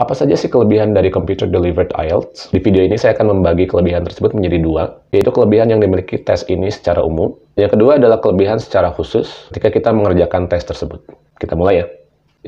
Apa saja sih kelebihan dari computer delivered IELTS? Di video ini saya akan membagi kelebihan tersebut menjadi dua, yaitu kelebihan yang dimiliki tes ini secara umum. Yang kedua adalah kelebihan secara khusus ketika kita mengerjakan tes tersebut. Kita mulai ya.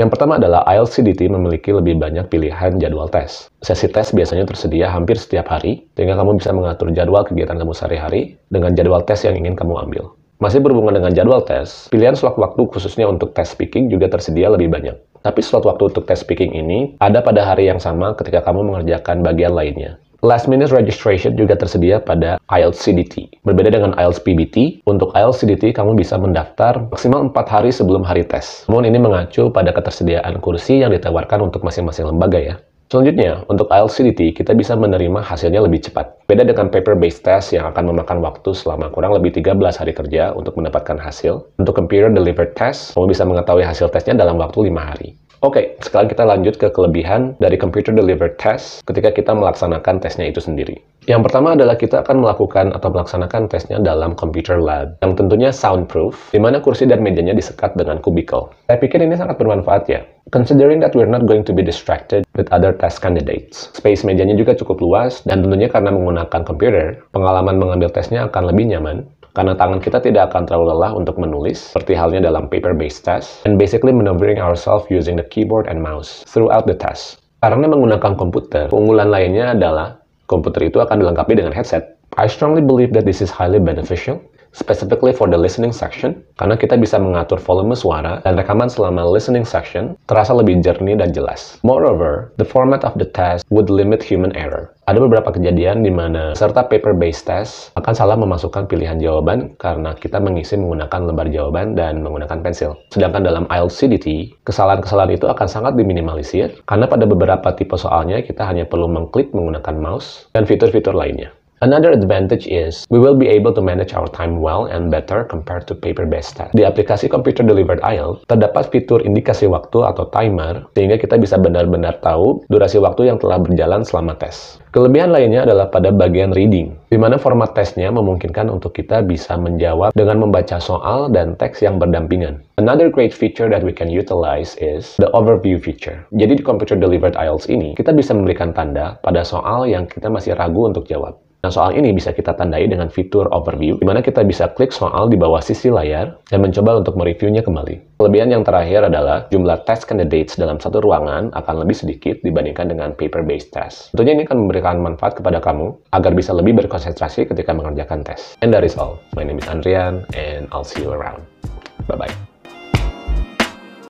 Yang pertama adalah IELTS-CDT memiliki lebih banyak pilihan jadwal tes. Sesi tes biasanya tersedia hampir setiap hari, sehingga kamu bisa mengatur jadwal kegiatan kamu sehari-hari dengan jadwal tes yang ingin kamu ambil. Masih berhubungan dengan jadwal tes, pilihan slot waktu khususnya untuk tes speaking juga tersedia lebih banyak. Tapi slot waktu untuk tes speaking ini ada pada hari yang sama ketika kamu mengerjakan bagian lainnya. Last minute registration juga tersedia pada IELTS-CDT. Berbeda dengan IELTS PBT, untuk IELTS-CDT kamu bisa mendaftar maksimal 4 hari sebelum hari tes. Namun ini mengacu pada ketersediaan kursi yang ditawarkan untuk masing-masing lembaga ya. Selanjutnya, untuk IELTS-CDT kita bisa menerima hasilnya lebih cepat. Beda dengan paper-based test yang akan memakan waktu selama kurang lebih 13 hari kerja untuk mendapatkan hasil. Untuk computer-delivered test, kamu bisa mengetahui hasil tesnya dalam waktu 5 hari. Oke, sekarang kita lanjut ke kelebihan dari computer delivered test ketika kita melaksanakan tesnya itu sendiri. Yang pertama adalah kita akan melaksanakan tesnya dalam computer lab, yang tentunya soundproof, di mana kursi dan mejanya disekat dengan kubikel. Saya pikir ini sangat bermanfaat ya. Considering that we're not going to be distracted with other test candidates. Space mejanya juga cukup luas, dan tentunya karena menggunakan komputer, pengalaman mengambil tesnya akan lebih nyaman, karena tangan kita tidak akan terlalu lelah untuk menulis, seperti halnya dalam paper-based test, and basically maneuvering ourselves using the keyboard and mouse throughout the test. Karena menggunakan komputer, keunggulan lainnya adalah komputer itu akan dilengkapi dengan headset. I strongly believe that this is highly beneficial, specifically for the listening section, karena kita bisa mengatur volume suara dan rekaman selama listening section terasa lebih jernih dan jelas. Moreover, the format of the test would limit human error. Ada beberapa kejadian di mana peserta paper-based test akan salah memasukkan pilihan jawaban karena kita mengisi menggunakan lembar jawaban dan menggunakan pensil. Sedangkan dalam IELTS-CDT, kesalahan-kesalahan itu akan sangat diminimalisir karena pada beberapa tipe soalnya kita hanya perlu mengklik menggunakan mouse dan fitur-fitur lainnya. Another advantage is, we will be able to manage our time well and better compared to paper-based test. Di aplikasi Computer Delivered IELTS, terdapat fitur indikasi waktu atau timer, sehingga kita bisa benar-benar tahu durasi waktu yang telah berjalan selama tes. Kelebihan lainnya adalah pada bagian reading, di mana format tesnya memungkinkan untuk kita bisa menjawab dengan membaca soal dan teks yang berdampingan. Another great feature that we can utilize is the overview feature. Jadi di Computer Delivered IELTS ini, kita bisa memberikan tanda pada soal yang kita masih ragu untuk jawab. Nah, soal ini bisa kita tandai dengan fitur overview, di mana kita bisa klik soal di bawah sisi layar dan mencoba untuk mereviewnya kembali. Kelebihan yang terakhir adalah jumlah test candidates dalam satu ruangan akan lebih sedikit dibandingkan dengan paper-based test. Tentunya ini akan memberikan manfaat kepada kamu agar bisa lebih berkonsentrasi ketika mengerjakan tes. And that is all. My name is Andrian, and I'll see you around. Bye-bye.